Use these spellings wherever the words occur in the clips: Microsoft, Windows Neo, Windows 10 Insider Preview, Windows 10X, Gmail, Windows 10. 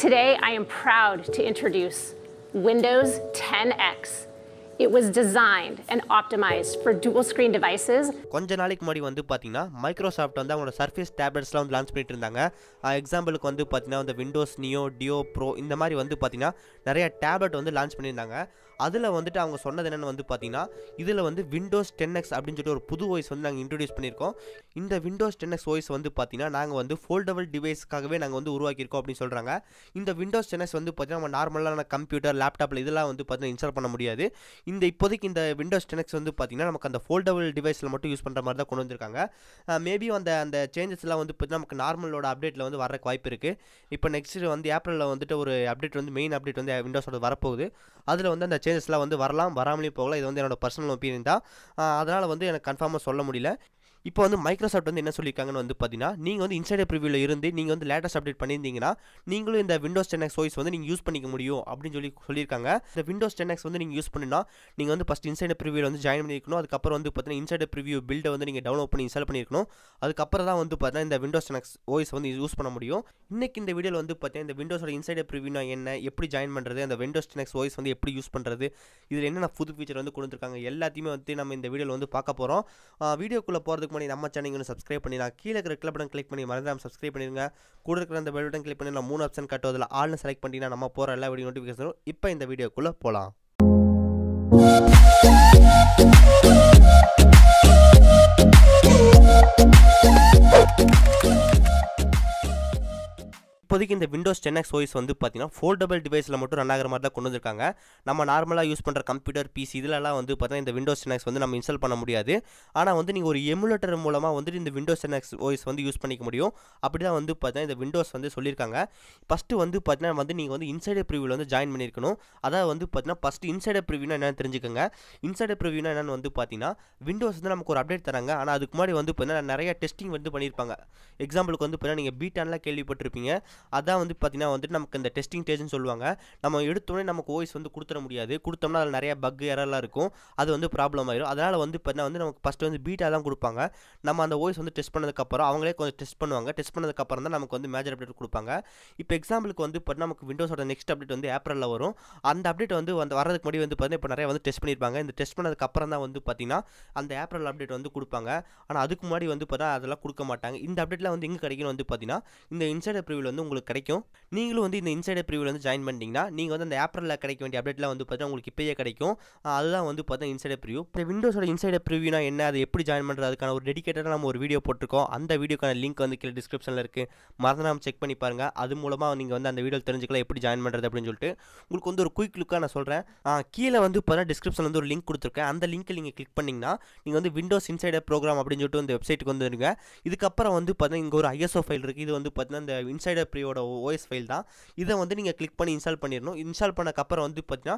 Today, I am proud to introduce Windows 10X. It was designed and optimized for dual screen devices. கொஞ்ச நாளைக்கு முன்னாடி வந்து பாத்தீங்கன்னா Microsoft வந்து அவங்களோட Surface Tabletsலாம் வந்து லான்ச் பண்ணிட்டு இருந்தாங்க. எக்ஸாம்பிளுக்கு வந்து பாத்தீங்கன்னா அந்த Windows Neo, Duo Pro இந்த மாதிரி வந்து பாத்தீங்கன்னா நிறைய டேப்லெட் வந்து லான்ச் பண்ணிருந்தாங்க. அதுல வந்துட்டு அவங்க சொன்னது என்னன்னு வந்து பாத்தீங்கன்னா இதுல வந்து Windows 10X அப்படினு சொல்லி ஒரு புது OS வந்து நாங்க இன்ட்ரோ듀ஸ் பண்ணிருக்கோம். இந்த Windows 10X OS வந்து பாத்தீங்கன்னா நாங்க வந்து foldable டிவைஸ்க்காகவே நாங்க வந்து உருவாக்கி இருக்கோம் அப்படினு சொல்றாங்க. இந்த Windows 10X வந்து பாத்தீங்கன்னா நம்ம நார்மலான கம்ப்யூட்டர், லேப்டாப்ல இதெல்லாம் வந்து பாத்தீங்கன்னா இன்ஸ்டால் பண்ண முடியாது. இந்த இப்போதைக்கு இந்த Windows 10X வந்து பார்த்தீங்கன்னா நமக்கு அந்த ஃபோல்டபிள் டிவைஸில் மட்டும் யூஸ் பண்ணுற மாதிரி தான் கொண்டு வந்திருக்காங்க. மேபி அந்த சேஞ்சஸ்லாம் வந்து பார்த்தீங்கன்னா நமக்கு நார்மலோட அப்டேட்டில் வந்து வரக்கு வாய்ப்பு இருக்குது. இப்போ நெக்ஸ்ட்டு வந்து ஏப்ரலில் வந்துட்டு ஒரு அப்டேட் வந்து மெயின் அப்டேட் வந்து விண்டோஸோட வரப்போகுது. அதில் வந்து அந்த சேஞ்சஸ்லாம் வந்து வரலாம், வராமலேயும் போகலாம். இது வந்து என்னோட பர்சனல் ஒப்பீனியன் தான். அதனால் வந்து எனக்கு கன்ஃபார்மாக சொல்ல முடியல. இப்போ வந்து மைக்ரோசாஃப்ட் வந்து என்ன சொல்லியிருக்காங்கன்னு வந்து பார்த்தீங்கன்னா நீங்கள் வந்து இன்சைடர் ப்ரிவியூவில் இருந்து நீங்கள் வந்து லேட்டஸ்ட் அப்டேட் பண்ணியிருந்தீங்கன்னா நீங்களும் இந்த Windows 10X OS வந்து நீங்கள் யூஸ் பண்ணிக்க முடியும் அப்படின்னு சொல்லியிருக்காங்க. இந்த Windows 10X வந்து நீங்கள் யூஸ் பண்ணினா நீங்கள் வந்து ஃபஸ்ட் இன்சைடர் ப்ரிவியூவில் வந்து ஜாயின் பண்ணியிருக்கணும். அதுக்கப்புறம் வந்து பார்த்தீங்கன்னா இன்சைடர் ப்ரிவியூ பில்டை வந்து நீங்கள் டவுன்லோட் பண்ணி இன்ஸ்டால் பண்ணியிருக்கணும். அதுக்கப்புறம் தான் வந்து பார்த்தீங்கன்னா இந்த Windows 10X OS வந்து யூஸ் பண்ண முடியும். இன்றைக்கி இந்த வீடியோவில் வந்து பார்த்தீங்கன்னா இந்த விண்டோஸோட இன்சைடர் ப்ரிவியூனா என்ன, எப்படி ஜாயின் பண்ணுறது, அந்த Windows 10X OS வந்து எப்படி யூஸ் பண்ணுறது, இதில் என்னென்ன புது ஃபீச்சர் வந்து கொடுத்துருக்காங்க எல்லாத்தையுமே வந்து நம்ம இந்த வீடியோவில் வந்து பார்க்க போகிறோம். வீடியோக்குள்ளே போகிறதுக்கு பண்ணி நம்ம சேனலுக்கு சப்ஸ்கிரைப் பண்ணி நான் கீழே இருக்கிற கிளப் பட்டன் கிளிக் பண்ணி மறந்துடாம சப்ஸ்கிரைப் பண்ணிருங்க. கூட இருக்கிற அந்த பெல் பட்டன் கிளிக் பண்ணி நான் 3 ஆப்ஷன் காட்டும், அதில் ஆல்னு செலக்ட் பண்ணி நம்ம போகிற எல்லா வீடியோ நோட்டிஃபிகேஷனும். இப்போ இந்த வீடியோக்குள்ளே போகலாம். இப்போதைக்கு இந்த Windows 10X OS வந்து பார்த்தீங்கன்னா ஃபோல்டபிள் டிவைஸில் மட்டும் ரன் ஆகிற மாதிரி தான் கொண்டு வந்திருக்காங்க. நம்ம நார்மலாக யூஸ் பண்ணுற கம்ப்யூட்டர், பிசி இதிலலாம் வந்து பார்த்தீங்கன்னா இந்த Windows 10X வந்து நம்ம இன்ஸ்டால் பண்ண முடியாது. ஆனால் வந்து நீங்கள் ஒரு எமுலேட்டர் மூலமாக வந்துட்டு இந்த Windows 10X OS வந்து யூஸ் பண்ணிக்க முடியும். அப்படி தான் வந்து பார்த்தீங்கன்னா இந்த விண்டோஸ் வந்து சொல்லியிருக்காங்க. ஃபஸ்ட்டு வந்து பார்த்தீங்கன்னா வந்து நீங்கள் வந்து இன்சைடர் ப்ரிவியூவில் வந்து ஜாயின் பண்ணியிருக்கணும். அதாவது வந்து பார்த்தீங்கன்னா ஃபஸ்ட்டு இன்சைடர் ப்ரிவியூனா என்னென்னு தெரிஞ்சுக்கோங்க. இன்சைடர் ப்ரிவியூனா என்னென்னு வந்து பார்த்தீங்கன்னா விண்டோஸ் வந்து நமக்கு ஒரு அப்டேட் தராங்க. ஆனால் அதுக்கு முன்னாடி வந்து பார்த்தீங்கன்னா நிறைய டெஸ்டிங் வந்து பண்ணியிருப்பாங்க. எக்ஸாம்பிளுக்கு வந்து பார்த்தீங்கன்னா நீங்கள் பீட்டான்லாம் கேள்விப்பட்டிருப்பீங்க. அதான் வந்து பார்த்தீங்கன்னா வந்துட்டு நமக்கு இந்த டெஸ்டிங் ஸ்டேஜ்னு சொல்லுவாங்க. நம்ம எடுத்தோடனே நமக்கு ஓஎஸ் வந்து கொடுத்துட முடியாது. கொடுத்தோம்னா அதில் நிறைய பக் எரர்லாம் இருக்கும். அது வந்து ப்ராப்ளம் ஆயிடும். அதனால் வந்து பார்த்தீங்கன்னா வந்து நமக்கு ஃபஸ்ட்டு வந்து பீட்டா தான் கொடுப்பாங்க. நம்ம அந்த ஓஎஸ் வந்து டெஸ்ட் பண்ணதுக்கப்புறம் அவங்களே கொஞ்சம் டெஸ்ட் பண்ணுவாங்க. டெஸ்ட் பண்ணதுக்கப்புறம் தான் நமக்கு வந்து மேஜர் அப்டேட் கொடுப்பாங்க. இப்போ எக்ஸாம்பிளுக்கு வந்து பார்த்தீங்கன்னா நமக்கு விண்டோஸோட நெக்ஸ்ட் அப்டேட் வந்து ஏப்ரலில் வரும். அந்த அப்டேட் வந்து வரதுக்கு முன்னாடி வந்து பார்த்தீங்கன்னா இப்போ நிறைய வந்து டெஸ்ட் பண்ணியிருப்பாங்க. இந்த டெஸ்ட் பண்ணதுக்கப்புறம் தான் வந்து பார்த்தீங்கன்னா அந்த ஏப்ரல் அப்டேட் வந்து கொடுப்பாங்க. ஆனால் அதுக்கு முன்னாடி வந்து பார்த்தீங்கன்னா அதெல்லாம் கொடுக்க மாட்டாங்க. இந்த அப்டேட்லாம் வந்து எங்கே கிடைக்கும் வந்து பார்த்தீங்கன்னா இந்த இன்சைடர் ப்ரிவியூவில் வந்து உங்களுக்கு கிடைக்கும். நீங்களும் வந்து இந்த இன்சைடர் ப்ரிவியூவில் வந்து ஜாயின் பண்ணிட்டீங்கன்னா நீங்கள் வந்து அந்த ஏப்ரலில் கிடைக்க வேண்டிய அப்டேட்லாம் வந்து பார்த்தீங்கன்னா உங்களுக்கு இப்போயே கிடைக்கும். அதுதான் வந்து பார்த்தீங்கன்னா இன்சைடர் ப்ரிவியூ. இப்போ விண்டோஸோட இன்சைடர் ப்ரிவியூனா என்ன, அது எப்படி ஜாயின் பண்ணுறது, அதுக்கான ஒரு டெடிகேட்டடாக நம்ம ஒரு வீடியோ போட்டிருக்கோம். அந்த வீடியோக்கான லிங்க் வந்து கீழே டிஸ்கிரிப்ஷனில் இருக்குது. மறந்துடாம செக் பண்ணி பாருங்கள். அது மூலமாக நீங்கள் வந்து அந்த வீடியோ தெரிஞ்சுக்கலாம் எப்படி ஜாயின் பண்ணுறது அப்படின்னு சொல்லிட்டு. உங்களுக்கு வந்து ஒரு குயிக் லுக்காக நான் சொல்கிறேன். கீழே வந்து பார்த்தீங்கன்னா டிஸ்கிரிப்ஷனில் வந்து ஒரு லிங்க் கொடுத்துருக்கேன். அந்த லிங்க்கில் நீங்கள் கிளிக் பண்ணிங்கன்னா நீங்கள் வந்து Windows இன்சைடர் ப்ரோக்ராம் அப்படின்னு சொல்லிட்டு இந்த வெப்சைட்டுக்கு வந்துருங்க. இதுக்கப்புறம் வந்து பார்த்தீங்கன்னா இங்கே ஒரு ISO ஃபைல் இருக்குது. இது வந்து பார்த்தீங்கன்னா இந்த இன்சைடர் ப்ரிவியூவோட ஓஎஸ் ஃபைல் தான். இதை வந்து நீங்கள் கிளிக் பண்ணி இன்ஸ்டால் பண்ணிடணும். இன்ஸ்டால் பண்ணக்கப்புறம் வந்து பார்த்தீங்கன்னா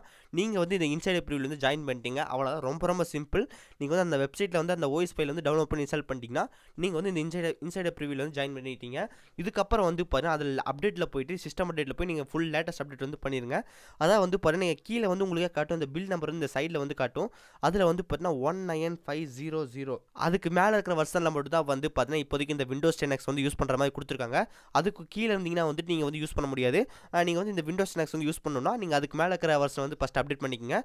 நீங்கள் வந்து இந்த இன்சைடர் ப்ரிவியூவில் வந்து ஜாயின் பண்ணிட்டீங்க. அவ்வளோதான், ரொம்ப ரொம்ப சிம்பிள். நீங்கள் வந்து அந்த வெப்சைட்டில் வந்து அந்த ஓஎஸ் ஃபைல் வந்து டவுன்லோட் பண்ணி இன்ஸ்டால் பண்ணிட்டீங்கன்னா நீங்கள் வந்து இந்த இன்சைடர் ப்ரிவியூவில் வந்து ஜாயின் பண்ணிட்டீங்க. இதுக்கப்புறம் வந்து பார்த்தீங்கன்னா அதில் அப்டேட்டில் போயிட்டு சிஸ்டம் அப்டேட்டில் போய் நீங்கள் ஃபுல் லேட்டஸ்ட் அப்டேட் வந்து பண்ணிடுங்க. அதான் வந்து பார்த்தீங்கன்னா நீங்கள் கீழே வந்து உங்களுக்கு காட்டும் அந்த பில் நம்பர் வந்து இந்த சைடில் வந்து காட்டும். அதில் வந்து பார்த்தீங்கன்னா 19500 அதுக்கு மேலே இருக்கிற வருஷம் நம்பர் தான் வந்து பார்த்தீங்கன்னா இப்போதைக்கு இந்த விண்டோஸ் 10X வந்து யூஸ் பண்ணுற மாதிரி கொடுத்துருக்காங்க. அதுக்கு கீழே இருந்தீங்கன்னா வந்துட்டு நீங்கள் வந்து யூஸ் பண்ண முடியாது. நீங்கள் வந்து இந்த விண்டோஸ் 10X வந்து யூஸ் பண்ணணும்னா நீங்கள் அதுக்கு மேலே இருக்கிற வருஷன் வந்து ஃபஸ்ட் அப்டேட் பண்ணிக்கங்க.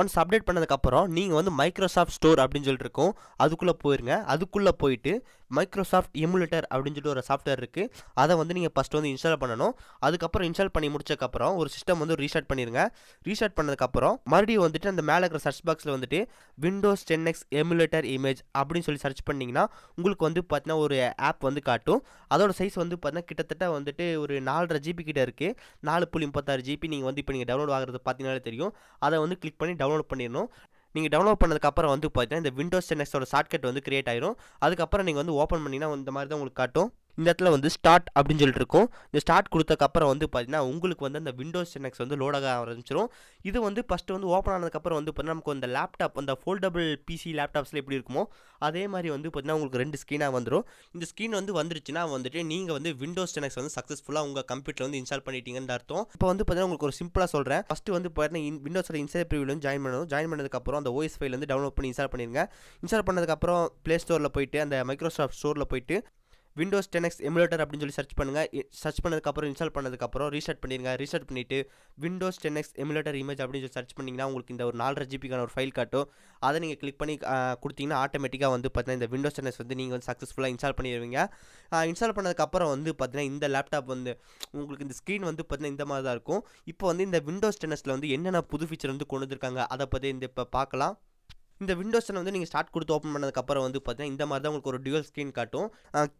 ஒன்ஸ் அப்டேட் பண்ணதுக்கப்புறம் நீங்கள் வந்து மைக்ரோசாஃப்ட் ஸ்டோர் அப்படின்னு சொல்லிட்டு இருக்கும். அதுக்குள்ளே போயிருங்க. அதுக்குள்ளே போயிட்டு மைக்ரோசாஃப்ட் எமுலேட்டர் அப்படின்னு சொல்லிட்டு ஒரு சாஃப்ட்வேர் இருக்குது. அதை வந்து நீங்கள் ஃபஸ்ட்டு வந்து இன்ஸ்டால் பண்ணணும். அதுக்கப்புறம் இன்ஸ்டால் பண்ணி முடிச்சக்கப்புறம் ஒரு சிஸ்டம் வந்து ரீஸ்டார்ட் பண்ணிடுங்க. ரீஸ்டார்ட் பண்ணதுக்கப்புறம் மறுபடியும் வந்துட்டு அந்த மேலே இருக்கிற சர்ச் பாக்ஸில் வந்துட்டு விண்டோஸ் 10X எமுலேட்டர் இமேஜ் அப்படின்னு சொல்லி சர்ச் பண்ணிங்கன்னா உங்களுக்கு வந்து பார்த்தீங்கன்னா ஒரு ஆப் வந்து காட்டும். அதோட சைஸ் வந்து பார்த்தீங்கன்னா கிட்டத்தட்ட வந்துட்டு ஒரு 4.5 GB கிட்ட இருக்குது. 4.36 GB நீங்கள் வந்து இப்போ நீங்கள் டவுன்லோட் ஆகிறது பார்த்தீங்கன்னாலே தெரியும். அதை வந்து கிளிக் பண்ணி டவுன்லோட் பண்ணிடணும். நீங்கள் டவுன்லோட் பண்ணதுக்கப்புறம் வந்து பார்த்தீங்கன்னா இந்த விண்டோஸ் 10Xோட ஷார்ட்கட் வந்து கிரியேட் ஆயிரும். அதுக்கப்புறம் நீங்கள் வந்து ஓப்பன் பண்ணிங்கன்னா இந்த மாதிரி தான் உங்களுக்கு காட்டும். இந்த இடத்துல வந்து ஸ்டார்ட் அப்படின்னு சொல்லிட்டு இருக்கும். இந்த ஸ்டார்ட் கொடுத்தக்கப்புறம் வந்து பார்த்தீங்கன்னா உங்களுக்கு வந்து அந்த விண்டோஸ் 10X வந்து லோடாக ஆரம்பிச்சிடும். இது வந்து ஃபஸ்ட்டு வந்து ஓப்பன் ஆனதுக்கப்புறம் வந்து பார்த்தீங்கன்னா நமக்கு அந்த லேப்டாப், அந்த ஃபோல்டபிள் பிசி லேப்டாப்ஸில் எப்படி இருக்குமோ அதே மாதிரி வந்து பார்த்தீங்கன்னா உங்களுக்கு 2 ஸ்க்ரீனாக வந்துடும். இந்த ஸ்க்ரீன் வந்து வந்துருச்சுன்னா வந்துட்டு நீங்கள் வந்து விண்டோஸ் 10X வந்து சக்ஸஸ்ஃபுல்லாக உங்கள் கம்ப்யூட்டரில் வந்து இன்ஸ்டால் பண்ணிட்டீங்கன்னு அர்த்தம். இப்போ வந்து பார்த்தீங்கன்னா உங்களுக்கு ஒரு சிம்பிளாக சொல்கிறேன். ஃபஸ்ட்டு வந்து பார்த்தீங்கன்னா விண்டோஸோட இன்சைடர் ப்ரிவியூவில் வந்து ஜாயின் பண்ணணும். ஜாயின் பண்ணதுக்கப்புறம் அந்த ஓஎஸ் ஃபைல் வந்து டவுன்லோட் பண்ணி இன்ஸ்டால் பண்ணிடுங்க. இன்ஸ்டால் பண்ணதுக்கப்புறம் ப்ளே ஸ்டோரில் போயிட்டு அந்த மைக்ரோசாஃப்ட் ஸ்டோரில் போயிட்டு Windows 10X emulator அப்படினு சொல்லி சர்ச் பண்ணுங்க சர்ச் பண்ணதுக்கு அப்புறம் இன்ஸ்டால் பண்ணதுக்கு அப்புறம் ரீசெட் பண்ணிடுங்க ரீசெட் பண்ணிட்டு Windows 10X emulator image அப்படினு சொல்லி சர்ச் பண்ணீங்கனா உங்களுக்கு இந்த ஒரு 4GB க்கான ஒரு ஃபைல் காட்டும் அதை நீங்க click பண்ணி கொடுத்தீங்கனா ஆட்டோமேட்டிக்கா வந்து பார்த்தீங்கன்னா இந்த Windows 10X வந்து நீங்க வந்து சக்சஸ்ஃபுல்லா இன்ஸ்டால் பண்ணிடுவீங்க இன்ஸ்டால் பண்ணதுக்கு அப்புறம் வந்து பார்த்தீங்கன்னா இந்த லேப்டாப் வந்து உங்களுக்கு இந்த screen வந்து பார்த்தீங்கன்னா இந்த மாதிரி தான் இருக்கும் இப்போ வந்து இந்த Windows 10Xல வந்து என்னென்ன புது feature வந்து கொண்டு வந்திருக்காங்க அத பத்தி இந்த இப்ப பார்க்கலாம் இந்த Windows 10 வந்து நீங்க ஸ்டார்ட் கொடுத்து ஓபன் பண்ணதுக்கு அப்புறம் வந்து பாத்தீங்கன்னா இந்த மாதிரி தான் உங்களுக்கு ஒரு டுயல் ஸ்கிரீன் காட்டும்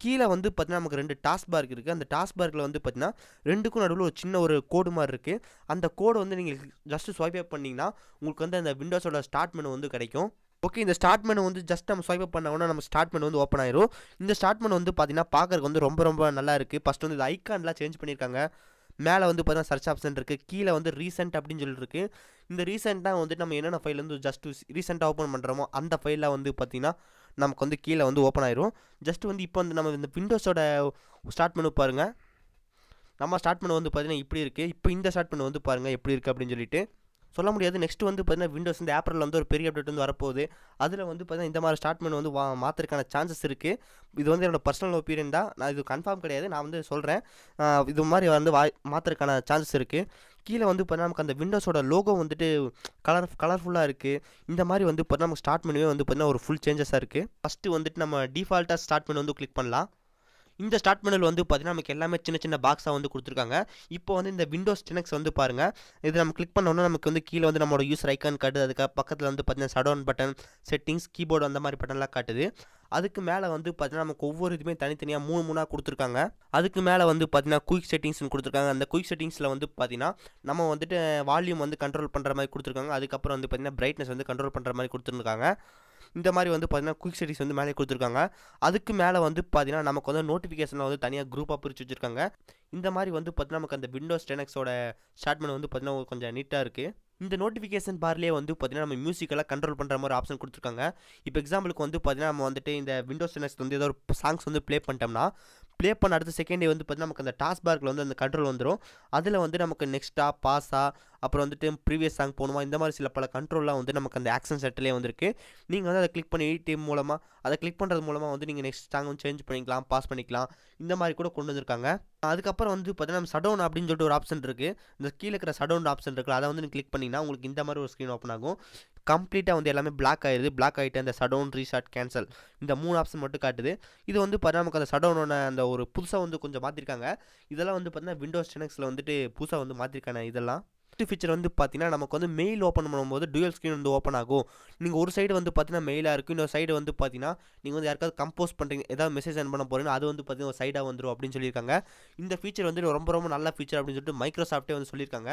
கீழ வந்து பாத்தீங்கன்னா நமக்கு ரெண்டு டாஸ்க் பார் இருக்கு அந்த டாஸ்க் பார்க்கல வந்து பாத்தீங்கன்னா ரெண்டுக்கும் நடுவுல ஒரு சின்ன ஒரு கோடு மாதிரி இருக்கு அந்த கோடு வந்து நீங்க ஜஸ்ட் ஸ்வைப் அப் பண்ணீங்கனா உங்களுக்கு வந்து அந்த Windowsோட ஸ்டார்ட் மெனு வந்து கிடைக்கும் ஓகே இந்த ஸ்டார்ட் மெனு வந்து ஜஸ்ட் நம்ம ஸ்வைப் அப் பண்ணாங்கன்னா நம்ம ஸ்டார்ட் மெனு வந்து ஓபன் ஆயிடும் இந்த ஸ்டார்ட் மெனு வந்து பாத்தீங்கன்னா பார்க்கிறதுக்கு வந்து ரொம்ப ரொம்ப நல்லா இருக்கு ஃபர்ஸ்ட் வந்து இந்த ஐகான்லாம் சேஞ்ச் பண்ணிருக்காங்க மேல வந்து பாத்தீங்கன்னா சர்ச் ஆப்ஷன் இருக்கு கீழ வந்து ரீசன்ட் அப்படினு சொல்லி இருக்கு இந்த ரீசன்ட்டா வந்து நம்ம என்னென்ன ஃபைல் வந்து ஜஸ்ட் ரீசன்ட்டா ஓபன் பண்றோமோ அந்த ஃபைல்ல வந்து பாத்தீங்கன்னா நமக்கு வந்து கீழ வந்து ஓபன் ஆயிடும் ஜஸ்ட் வந்து இப்போ வந்து நம்ம இந்த விண்டோஸோட ஸ்டார்ட் மெனு பாருங்க நம்ம ஸ்டார்ட் மெனு வந்து பாத்தீங்கன்னா இப்படி இருக்கு இப்போ இந்த ஸ்டார்ட் மெனு வந்து பாருங்க எப்படி இருக்கு அப்படினு சொல்லிட்டு சொல்ல முடியாது நெக்ஸ்ட் வந்து பாத்தீங்கன்னா Windows இந்த ஏப்ரல்ல வந்து ஒரு பெரிய அப்டேட் வந்து வர போகுது அதுல வந்து பாத்தீங்கன்னா இந்த மாதிரி ஸ்டார்ட் மெனு வந்து மாத்தறதுக்கான சான்சஸ் இருக்கு இது வந்து என்னோட பர்சனல் ஒபினியன் தான் நான் இது கன்ஃபார்ம் கிடையாது நான் வந்து சொல்றேன் இது மாதிரி வந்து மாத்தறதுக்கான சான்சஸ் இருக்கு கீழ வந்து பாத்தீங்கன்னா நமக்கு அந்த Windowsோட லோகோ வந்துட்டு கலர்ஃபுல்லா இருக்கு இந்த மாதிரி வந்து பாத்தீங்கன்னா நமக்கு ஸ்டார்ட் மெனுவே வந்து பாத்தீங்கன்னா ஒரு ஃபுல் சேஞ்சஸா இருக்கு ஃபர்ஸ்ட் வந்துட்டு நம்ம டிஃபால்ட்டா ஸ்டார்ட் மெனு வந்து கிளிக் பண்ணலாம் இந்த ஸ்டார்ட் மெனுல வந்து பாத்தீங்கன்னா நமக்கு எல்லாமே சின்ன சின்ன பாக்ஸா வந்து கொடுத்திருக்காங்க இப்போ வந்து இந்த Windows 10X வந்து பாருங்க இது நம்ம கிளிக் பண்ணோம்னா நமக்கு வந்து கீழ வந்து நம்மளோட யூசர் ஐகான் காட்டுது அதுக்கு பக்கத்துல வந்து பாத்தீங்கன்னா ஷட்டவுன் பட்டன் செட்டிங்ஸ் கீபோர்டு அந்த மாதிரி பட்டன்லாம் காட்டுது அதுக்கு மேல வந்து பாத்தீங்கன்னா நமக்கு ஒவ்வொரு இதுமே தனித்தனியா மூணு மூணா கொடுத்திருக்காங்க அதுக்கு மேல வந்து பாத்தீங்கன்னா குயிக் செட்டிங்ஸ்னு கொடுத்திருக்காங்க அந்த குயிக் செட்டிங்ஸ்ல வந்து பாத்தீங்கன்னா நம்ம வந்துட்டு வால்யூம் வந்து கண்ட்ரோல் பண்ற மாதிரி கொடுத்திருக்காங்க அதுக்கு அப்புறம் வந்து பாத்தீங்கன்னா பிரைட்னஸ் வந்து கண்ட்ரோல் பண்ற மாதிரி கொடுத்திருக்காங்க இந்த மாதிரி வந்து பாத்தீங்கன்னா குயிக் செட்டிங்ஸ் வந்து மேலே கொடுத்திருக்காங்க அதுக்கு மேல வந்து பாத்தீங்கன்னா நமக்கு வந்து நோட்டிஃபிகேஷன்ல வந்து தனியா குரூப்பா பிரிச்சு வச்சிருக்காங்க இந்த மாதிரி வந்து பாத்தீங்கன்னா நமக்கு அந்த Windows 10Xோட ஸ்டார்ட் மெனு வந்து பாத்தீங்கன்னா கொஞ்சம் நீட்டா இருக்கு இந்த நோட்டிஃபிகேஷன் பார்லயே வந்து பாத்தீங்கன்னா நம்ம மியூசிக் எல்லாம் கண்ட்ரோல் பண்ற மாதிரி ஆப்ஷன் கொடுத்திருக்காங்க இப்போ எக்ஸாம்பிளுக்கு வந்து பாத்தீங்கன்னா நம்ம வந்துட்டு இந்த Windows 10X வந்து ஏதோ ஒரு சாங்ஸ் வந்து ப்ளே பண்ணிட்டோம்னா ப்ளே பண்ண அடுத்த செகண்டே வந்து பாத்தீங்கன்னா நமக்கு அந்த டாஸ்க் பார்ல வந்து அந்த கண்ட்ரோல் வந்துரும் அதுல வந்து நமக்கு நெக்ஸ்டா பாஸா அப்புறம் வந்துட்டு ப்ரீவியஸ் சாங் போணுமா இந்த மாதிரி சில பல கண்ட்ரோல்லாம் வந்து நமக்கு அந்த ஆக்ஷன் செட்டிலே வந்திருக்கு நீங்க வந்து அதை கிளிக் பண்ணி டீம் மூலமா அதை கிளிக் பண்றது மூலமா வந்து நீங்க நெக்ஸ்ட் சாங் வந்து சேஞ்ச் பண்ணிக்கலாம் பாஸ் பண்ணிக்கலாம் இந்த மாதிரி கூட கொண்டு வந்திருக்காங்க அதுக்கப்புறம் வந்து பாத்தீங்கன்னா ஷட்டவுன் அப்படின்னு சொல்லிட்டு ஒரு ஆப்ஷன் இருக்கு இந்த கீழ இருக்கிற ஷட்டவுன் ஆப்ஷன் இருக்குல்ல அதை வந்து நீங்க கிளிக் பண்ணீங்கன்னா உங்களுக்கு இந்த மாதிரி ஒரு ஸ்கிரீன் ஓபன் ஆகும் கம்ப்ளீட்டா வந்து எல்லாமே பிளாக் ஆயிடுது பிளாக் ஆயிட்டு அந்த ஷட்டவுன் ரீஸ்டார்ட் கேன்சல் இந்த மூணு ஆப்ஷன் மட்டும் காட்டுது இது வந்து பாத்தீங்கன்னா நமக்கு அந்த ஷட்டவுனோட அந்த ஒரு புதுசா வந்து கொஞ்சம் மாத்திருக்காங்க இதெல்லாம் வந்து பாத்தீங்கன்னா Windows 10Xல வந்துட்டு புதுசா வந்து மாத்திருக்காங்க இதெல்லாம் ஃபீச்சர் வந்து பாத்தீங்கன்னா நமக்கு வந்து மெயில் ஓபன் பண்ணும்போது டூயல் ஸ்கிரீன் வந்து ஓபன் ஆகும் நீங்க ஒரு சைடு வந்து பாத்தீங்கன்னா மெயிலா இருக்கும் இன்னொரு சைடு வந்து பாத்தீங்கன்னா நீங்க வந்து யாருக்காவது கம்போஸ் பண்றீங்க ஏதாவது மெசேஜ் சென்ட் பண்ண போறீங்க அது வந்து பாத்தீங்கன்னா ஒரு சைடா வந்துரும் அப்படினு சொல்லிருக்காங்க இந்த ஃபீச்சர் வந்து ரொம்ப ரொம்ப நல்ல ஃபீச்சர் அப்படினு சொல்லிட்டு மைக்ரோசாஃப்ட்டே வந்து சொல்லிருக்காங்க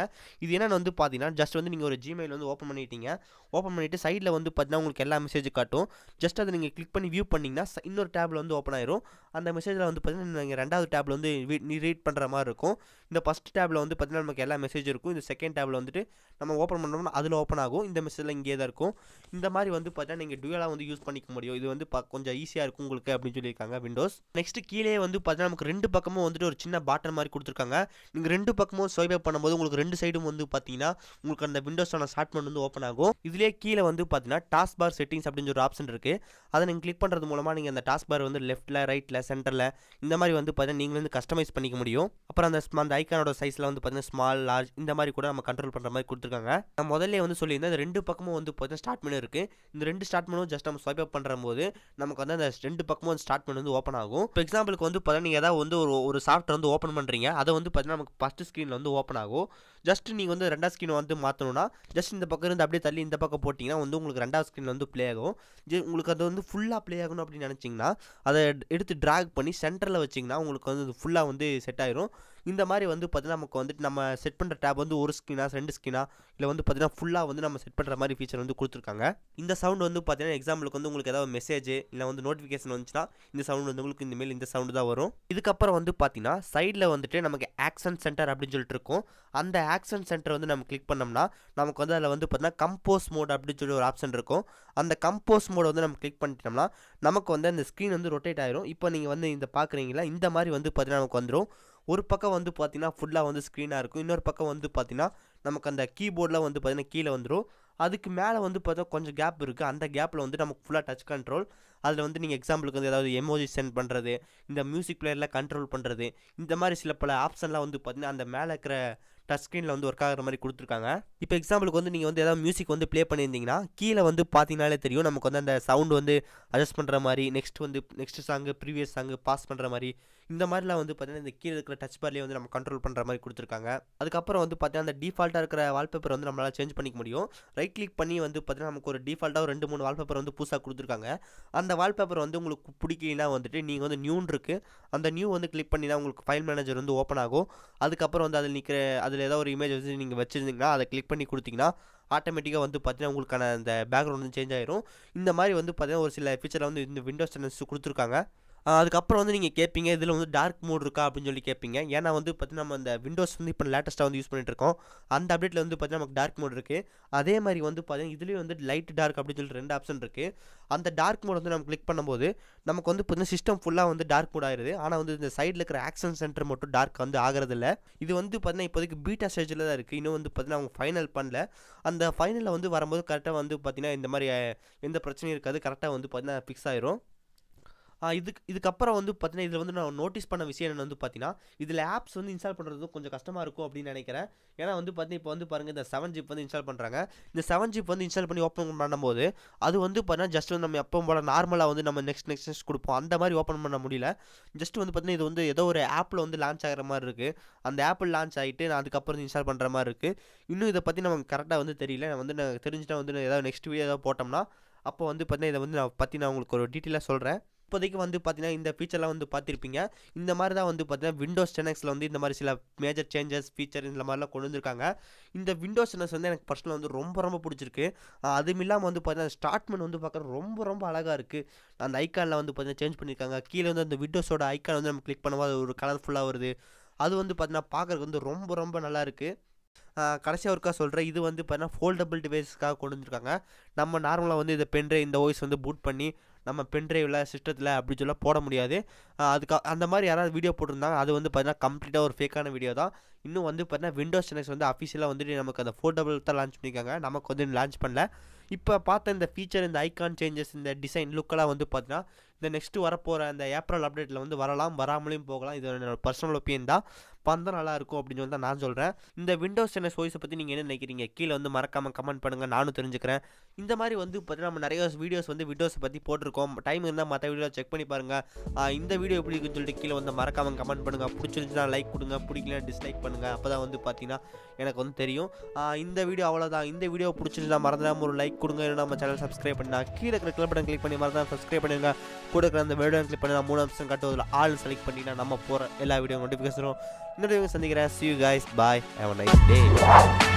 இது என்னன்னு வந்து பாத்தீங்கன்னா ஜஸ்ட் வந்து நீங்க ஒரு Gmail வந்து ஓபன் பண்ணிட்டீங்க ஓபன் பண்ணிட்டு சைடுல வந்து பாத்தீங்கன்னா உங்களுக்கு எல்லா மெசேஜ் காட்டும் ஜஸ்ட் அதை நீங்க கிளிக் பண்ணி வியூ பண்ணீங்கன்னா இன்னொரு டேப்ல வந்து ஓபன் ஆயிரும் அந்த மெசேஜ்ல வந்து பாத்தீங்கன்னா நீங்க ரெண்டாவது டேப்ல வந்து ரீட் பண்ற மாதிரி இருக்கும் இந்த ஃபர்ஸ்ட் டேப்ல வந்து பாத்தீங்கன்னா நமக்கு எல்லா மெசேஜ் இருக்கும் இந்த செகண்ட் டேப்ல வந்துட்டு நம்ம ஓபன் பண்ணோம்னா அதுல ஓபன் ஆகும் இந்த மெசேஜ்ல இங்கே தான் இருக்கும் இந்த மாதிரி வந்து பார்த்தா நீங்க டூயலா வந்து யூஸ் பண்ணிக்க முடியும் இது வந்து கொஞ்சம் ஈஸியா இருக்கும் உங்களுக்கு அப்படினு சொல்லிருக்காங்க Windows நெக்ஸ்ட் கீழே வந்து பார்த்தா நமக்கு ரெண்டு பக்கமும் வந்துட்டு ஒரு சின்ன பட்டன் மாதிரி கொடுத்திருக்காங்க நீங்க ரெண்டு பக்கமும் ஸ்வைப் அப் பண்ணும்போது உங்களுக்கு ரெண்டு சைடும் வந்து பாத்தீங்கன்னா உங்களுக்கு அந்த Windowsோட ஸ்டார்ட் மெனு வந்து ஓபன் ஆகும் இதுலயே கீழ வந்து பாத்தீங்கன்னா டாஸ்க் பார் செட்டிங்ஸ் அப்படிங்கிற ஒரு ஆப்ஷன் இருக்கு அதை நீங்க கிளிக் பண்றது மூலமா நீங்க அந்த டாஸ்க் பார் வந்து லெஃப்ட்ல ரைட்ல சென்டர்ல இந்த மாதிரி வந்து பாத்தீங்கன்னா நீங்க வந்து கஸ்டமைஸ் பண்ணிக்க முடியும் அப்புறம் அந்த ஐகானோட சைஸ்ல வந்து பாத்தீங்கன்னா ஸ்மால் லார்ஜ் இந்த மாதிரி கூட நம்ம கண்ட்ரோல் பண்ற மாதிரி கொடுத்திருக்காங்க நான் முதல்லயே வந்து சொல்லியிருந்தேன் இந்த ரெண்டு பக்கமும் வந்து பாத்தீங்கன்னா ஸ்டார்ட் மெனு இருக்கு இந்த ரெண்டு ஸ்டார்ட் மெனுவும் ஜஸ்ட் நம்ம ஸ்வைப் அப் பண்ணும்போது நமக்கு வந்து அந்த ரெண்டு பக்கமும் ஸ்டார்ட் மெனு வந்து ஓபன் ஆகும் ஃபார் எக்ஸாம்பிளுக்கு வந்து பாத்தீங்கன்னா நீங்க ஏதாவது வந்து ஒரு சாஃப்ட்வேர் வந்து ஓபன் பண்றீங்க அதை வந்து பாத்தீங்கன்னா நமக்கு ஃபர்ஸ்ட் ஸ்கிரீன்ல வந்து ஓபன் ஆகும் ஜஸ்ட் நீங்க வந்து ரெண்டாவது ஸ்கிரீன் வந்து மாத்தணும்னா ஜஸ்ட் இந்த பக்கம் இருந்து அப்படியே தள்ளி இந்த பக்கம் போட்டீங்கன்னா வந்து உங்களுக்கு ரெண்டாவது ஸ்கிரீன்ல வந்து ப்ளே ஆகும் உங்களுக்கு அது வந்து ஃபுல்லா ப்ளே ஆகணும் அப்படின்னு நினைச்சீங்கன்னா அதை எடுத்து டிராக் பண்ணி சென்டர்ல வச்சீங்கன்னா உங்களுக்கு வந்து ஃபுல்லா வந்து செட் ஆயிரும் இந்த மாதிரி வந்து பாத்தீங்கன்னா நமக்கு வந்துட்டு நம்ம செட் பண்ற டேப் வந்து ஒரு ஸ்கிரீனா ரெண்டு ஸ்கிரீனா இல்ல வந்து பாத்தீங்கன்னா ஃபுல்லா வந்து நம்ம செட் பண்ற மாதிரி ஃபீச்சர் வந்து கொடுத்திருக்காங்க இந்த சவுண்ட் வந்து பாத்தீங்கன்னா எக்ஸாம்பிளுக்கு வந்து உங்களுக்கு ஏதாவது மெசேஜ் இல்ல வந்து நோட்டிஃபிகேஷன் வந்துச்சுன்னா இந்த சவுண்ட் வந்து உங்களுக்கு இனிமேல் இந்த சவுண்ட் தான் வரும் இதுக்கப்புறம் வந்து பாத்தீங்கன்னா சைட்ல வந்துட்டு நமக்கு ஆக்ஷன் சென்டர் அப்படின்னு சொல்லிட்டு இருக்கும் அந்த ஆக்ஷன் சென்டர் வந்து நம்ம கிளிக் பண்ணோம்னா நமக்கு வந்து அதில் வந்து பாத்தீங்கன்னா கம்போஸ் மோட் அப்படின்னு சொல்லி ஒரு ஆப்ஷன் இருக்கும் அந்த கம்போஸ் மோட் வந்து நம்ம கிளிக் பண்ணிட்டோம்னா நமக்கு வந்து அந்த ஸ்கிரீன் வந்து ரொட்டேட் ஆயிரும் இப்போ நீங்க வந்து இந்த பாக்குறீங்களா இந்த மாதிரி வந்து பாத்தீங்கன்னா நமக்கு வந்துடும் ஒரு பக்கம் வந்து பார்த்தீங்கன்னா ஃபுல்லாக வந்து ஸ்க்ரீனாக இருக்கும் இன்னொரு பக்கம் வந்து பார்த்தீங்கன்னா நமக்கு அந்த கீபோர்டில் வந்து பார்த்தீங்கன்னா கீழே வந்துடும் அதுக்கு மேலே வந்து பார்த்தா கொஞ்சம் கேப் இருக்குது அந்த கேப்பில் வந்து நமக்கு ஃபுல்லாக டச் கண்ட்ரோல் அதில் வந்து நீங்கள் எக்ஸாம்பிளுக்கு வந்து ஏதாவது எமோஜி சென்ட் பண்ணுறது, இந்த மியூசிக் பிளேயரில் கண்ட்ரோல் பண்ணுறது, இந்த மாதிரி சில பல ஆப்ஷன்லாம் வந்து பார்த்தீங்கன்னா அந்த மேலே இருக்கிற டச் ஸ்க்ரீனில் வந்து ஒர்க் ஆகிற மாதிரி கொடுத்துருக்காங்க. இப்போ எக்ஸாம்பிளுக்கு வந்து நீங்கள் வந்து ஏதாவது மியூசிக் வந்து ப்ளே பண்ணியிருந்தீங்கன்னா கீழே வந்து பார்த்தீங்கனாலே தெரியும் நமக்கு வந்து அந்த சவுண்டு வந்து அட்ஜஸ்ட் பண்ணுற மாதிரி, next song, previous song pause பண்ணுற மாதிரி, இந்த மாதிரிலாம் வந்து பார்த்தீங்கன்னா இந்த கீழே இருக்கிற டச் பார்லேயே வந்து நம்ம கண்ட்ரோல் பண்ணுற மாதிரி கொடுத்துருக்காங்க. அதுக்கப்புறம் வந்து பார்த்தீங்கன்னா அந்த டிஃபால்ட்டாக இருக்கிற வால்பேப்பர் வந்து நம்மளால் சேஞ்ச் பண்ணிக்க முடியும். ரைட் கிளிக் பண்ணி வந்து பார்த்தீங்கன்னா நமக்கு ஒரு டிஃபால்ட்டாக 2-3 வால்பேப்பர் வந்து புதுசாக கொடுத்துருக்காங்க. அந்த வால்பேப்பர் வந்து உங்களுக்கு பிடிக்கலைன்னா வந்துட்டு நீங்கள் வந்து நியூன்னு இருக்குது, அந்த நியூ வந்து கிளிக் பண்ணினா உங்களுக்கு ஃபைல் மேனேஜர் வந்து ஓப்பன் ஆகும். அதுக்கப்புறம் வந்து அதில் நிற்கிற அதில் ஏதாவது ஒரு இமேஜ் வந்து நீங்கள் வச்சுருந்தீங்கன்னா அதை கிளிக் பண்ணி கொடுத்தீங்கன்னா ஆட்டோமேட்டிக்காக வந்து பார்த்தீங்கன்னா உங்களுக்கான அந்த பேக்ரவுண்ட் வந்து சேஞ்ச் ஆகிரும். இந்த மாதிரி வந்து பார்த்தீங்கன்னா ஒரு சில ஃபீச்சரில் வந்து இந்த விண்டோஸ் 10 கொடுத்துருக்காங்க. அதுக்கப்புறம் வந்து நீங்கள் கேட்பீங்க இதில் வந்து டார்க் மோட் இருக்கா அப்படின்னு சொல்லி கேட்பீங்க. ஏன்னா வந்து பார்த்தீங்கன்னா நம்ம அந்த விண்டோஸ் வந்து இப்போ லேட்டஸ்ட்டாக வந்து யூஸ் பண்ணிட்டுருக்கோம், அந்த அப்டேட்டில் வந்து பார்த்தீங்கன்னா நமக்கு டார்க் மோட் இருக்குது. அதே மாதிரி வந்து பார்த்தீங்கன்னா இதுலேயும் வந்து லைட் டார்க் அப்படின்னு சொல்லிட்டு 2 ஆப்ஷன் இருக்குது. அந்த டார்க் மோட் வந்து நம்ம கிளிக் பண்ணும்போது நமக்கு வந்து பார்த்தீங்கன்னா சிஸ்டம் ஃபுல்லாக வந்து டார்க் மோட் ஆகிடுது. ஆனால் வந்து இந்த சைடில் இருக்கிற ஆக்ஷன் சென்டர் மட்டும் டார்க் வந்து ஆகிறதில்ல. இது வந்து பார்த்தீங்கன்னா இப்போதைக்கு பீட்டா ஸ்டேஜில் தான் இருக்குது, இன்னும் வந்து பார்த்தீங்கன்னா அவங்க ஃபைனல் பண்ணல. அந்த ஃபைனலில் வந்து வரும்போது கரெக்டாக வந்து பார்த்தீங்கன்னா இந்த மாதிரி எந்த பிரச்சனையும் இருக்காது, கரெக்டாக வந்து பார்த்தீங்கன்னா ஃபிக்ஸ் ஆகிரும். இதுக்கப்புறம் வந்து பார்த்தீங்கன்னா இதில் வந்து நான் நோட்டீஸ் பண்ண விஷயம் என்னென்னு வந்து பார்த்தீங்கன்னா இதில் ஆப்ஸ் வந்து இன்ஸ்டால் பண்ணுறது கொஞ்சம் கஷ்டமாக இருக்கும் அப்படின்னு நினைக்கிறேன். ஏன்னா வந்து பார்த்தீங்கன்னா இப்போ வந்து பாருங்கள் இந்த 7 ஜிப் வந்து இன்ஸ்டால் பண்ணுறாங்க. இந்த 7 ஜிப் வந்து இன்ஸ்டால் பண்ணி ஓப்பன் பண்ணும்போது அது வந்து பார்த்தீங்கன்னா ஜஸ்ட் வந்து நம்ம எப்போ போல நார்மலாக வந்து நம்ம நெக்ஸ்ட் கொடுப்போம், அந்த மாதிரி ஓப்பன் பண்ண முடியல. ஜஸ்ட் வந்து பார்த்தீங்கன்னா இது வந்து ஏதோ ஒரு ஆப்பில் வந்து லான்ச் ஆகிற மாதிரி இருக்குது, அந்த ஆப்பில் லான்ச் ஆகிட்டு நான் அதுக்கப்புறம் இன்ஸ்டால் பண்ணுற மாதிரி இருக்குது. இன்னும் இதை பற்றி நமக்கு கரெக்டாக வந்து தெரியல. நான் வந்து நான் தெரிஞ்சுட்டா வந்து ஏதாவது நெக்ஸ்ட் வீடியோ ஏதாவது போட்டோம்னா அப்போ வந்து பார்த்தீங்கன்னா இதை வந்து நான் பற்றி நான் உங்களுக்கு ஒரு டீட்டெயிலாக சொல்கிறேன். இப்போதைக்கு வந்து பார்த்தீங்கன்னா இந்த ஃபீச்சர்லாம் வந்து பார்த்துருப்பீங்க. இந்த மாதிரி தான் வந்து பார்த்தீங்கன்னா விண்டோஸ் 10Xல வந்து இந்த மாதிரி சில மேஜர் சேஞ்சஸ் ஃபீச்சர் இந்த மாதிரிலாம் கொண்டு வந்திருக்காங்க. இந்த விண்டோஸ் 10 வந்து எனக்கு பர்சனலாக வந்து ரொம்ப பிடிச்சிருக்கு. அதுவும் இல்லாமல் வந்து பார்த்தீங்கன்னா ஸ்டார்ட்மெண்ட் வந்து பார்க்குறது ரொம்ப அழகாக இருக்குது. அந்த ஐக்கானில் வந்து பார்த்தீங்கன்னா சேஞ்ச் பண்ணியிருக்காங்க. கீழே வந்து அந்த விண்டோஸோட ஐக்கான் வந்து நம்ம கிளிக் பண்ணும்போது ஒரு கலர்ஃபுல்லாக வருது. அது வந்து பார்த்தீங்கன்னா பார்க்குறதுக்கு வந்து ரொம்ப நல்லா இருக்குது. கடைசியாக ஒருக்கா சொல்கிறேன், இது வந்து பார்த்தீங்கன்னா ஃபோல்டபுள் டிவைஸ்க்காக கொண்டு வந்துருக்காங்க. நம்ம நார்மலாக வந்து இதை பென்ட்ரைவ் இந்த வாய்ஸ் வந்து பூட் பண்ணி நம்ம பென்ட்ரைவில் சிஸ்டத்தில் அப்படின்னு சொல்ல போட முடியாது. அதுக்கு அந்த மாதிரி யாராவது வீடியோ போட்டிருந்தாங்க, அது வந்து பார்த்தீங்கன்னா கம்ப்ளீட்டாக ஒரு ஃபேக்கான வீடியோ தான். இன்னும் வந்து பார்த்தீங்கன்னா விண்டோஸ் 10 வந்து அஃபிஷியலாக வந்துட்டு நமக்கு அந்த ஃபோல்டபுள் தான் லான்ச் பண்ணியிருக்காங்க, நமக்கு வந்து லான்ச் பண்ணல. இப்போ பார்த்த இந்த ஃபீச்சர், இந்த ஐக்கான் சேஞ்சஸ், இந்த டிசைன் லுக்கெல்லாம் வந்து பார்த்தீங்கன்னா இந்த நெக்ஸ்ட்டு வரப்போகிற அந்த ஏப்ரல் அப்டேட்டில் வந்து வரலாம், வராமலையும் போகலாம். இது என்னோட பர்சனல் ஒப்பீனியன் தான், பந்தம் நல்லாயிருக்கும் அப்படின்னு சொல்லி தான் நான் சொல்கிறேன். இந்த விண்டோஸ் 10 வாய்ஸை பற்றி நீங்கள் என்ன நினைக்கிறீங்க கீழே வந்து மறக்காமல் கமெண்ட் பண்ணுங்கள், நானும் தெரிஞ்சுக்கிறேன். இந்த மாதிரி வந்து பார்த்தீங்கன்னா நம்ம நிறைய வீடியோஸ் வந்து விண்டோஸை பற்றி போட்டிருக்கோம். டைம் இருந்தால் மற்ற வீடியோ செக் பண்ணி பாருங்கள். இந்த வீடியோ எப்படி இருக்குன்னு சொல்லிட்டு கீழே வந்து மறக்காமல் கமெண்ட் பண்ணுங்கள். பிடிச்சிருந்துச்சுன்னா லைக் கொடுங்க, பிடிக்கலாம் டிஸ்லைக் பண்ணுங்கள். அப்போ தான் வந்து பார்த்தீங்கன்னா எனக்கு வந்து தெரியும். இந்த வீடியோ அவ்வளோதான். இந்த வீடியோ பிடிச்சிருந்தா மறந்துடாமல் ஒரு லைக் கொடுங்க. இல்லைன்னா நம்ம சேனல் சப்ஸ்கிரைப் பண்ணால் கீழே இருக்கிற கிளப் பட்டன் கிளிக் பண்ணி மறந்துடாமல் சப்ஸ்கிரைப் பண்ணுங்க. கூட இருக்கிற அந்த வீடியோ கிளிக் பண்ணி 3 ஆப்ஷன் காட்டுவதில் ஆள் செலக்ட் பண்ணிங்கன்னா நம்ம போகிற எல்லா வீடியோ நோட்டிஃபிகேஷனும் இன்னொரு சந்திக்கிறேன். See you guys, bye, have a nice day.